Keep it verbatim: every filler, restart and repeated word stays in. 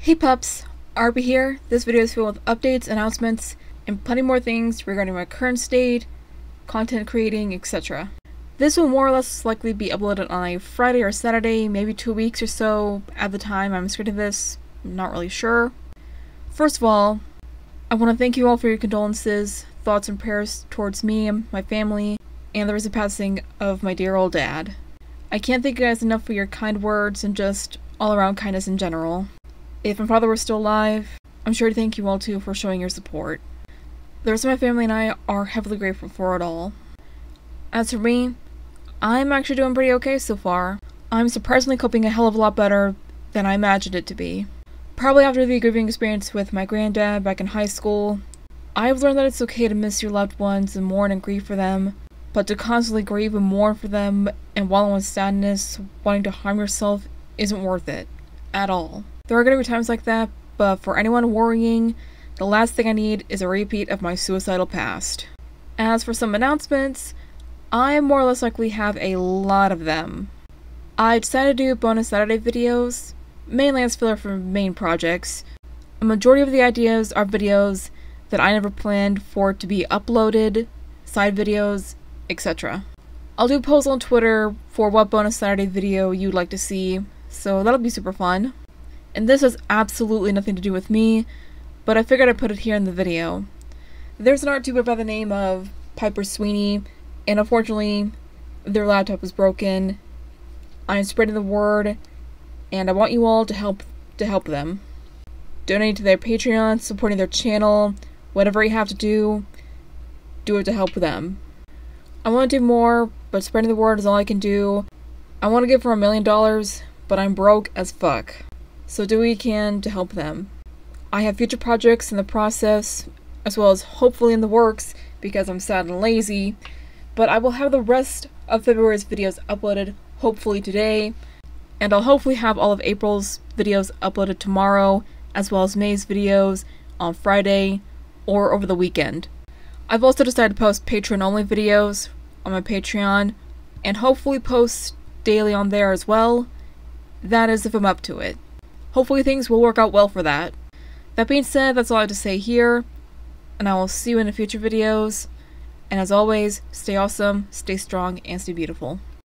Hey pups, Arby here. This video is filled with updates, announcements, and plenty more things regarding my current state, content creating, et cetera. This will more or less likely be uploaded on a Friday or Saturday, maybe two weeks or so at the time I'm screening this. I'm not really sure. First of all, I want to thank you all for your condolences, thoughts, and prayers towards me, my family, and the recent passing of my dear old dad. I can't thank you guys enough for your kind words and just all-around kindness in general. If my father were still alive, I'm sure to thank you all too for showing your support. The rest of my family and I are heavily grateful for it all. As for me, I'm actually doing pretty okay so far. I'm surprisingly coping a hell of a lot better than I imagined it to be. Probably after the grieving experience with my granddad back in high school, I've learned that it's okay to miss your loved ones and mourn and grieve for them, but to constantly grieve and mourn for them and wallow in sadness, wanting to harm yourself, isn't worth it. At all. There are going to be times like that, but for anyone worrying, the last thing I need is a repeat of my suicidal past. As for some announcements, I more or less likely have a lot of them. I decided to do bonus Saturday videos, mainly as filler for main projects. A majority of the ideas are videos that I never planned for to be uploaded, side videos, et cetera. I'll do a post on Twitter for what bonus Saturday video you'd like to see, so that'll be super fun. And this has absolutely nothing to do with me, but I figured I'd put it here in the video. There's an art tuber by the name of Piper Sweeney, and unfortunately their laptop is broken. I'm spreading the word, and I want you all to help to help them. Donate to their Patreon, supporting their channel, whatever you have to do, do it to help them. I want to do more, but spreading the word is all I can do. I want to give for a million dollars, but I'm broke as fuck. So do what you can to help them. I have future projects in the process, as well as hopefully in the works, because I'm sad and lazy, but I will have the rest of February's videos uploaded hopefully today, and I'll hopefully have all of April's videos uploaded tomorrow, as well as May's videos on Friday or over the weekend. I've also decided to post Patreon-only videos on my Patreon, and hopefully post daily on there as well. That is if I'm up to it. Hopefully things will work out well for that. That being said, that's all I have to say here, and I will see you in the future videos, and as always, stay awesome, stay strong, and stay beautiful.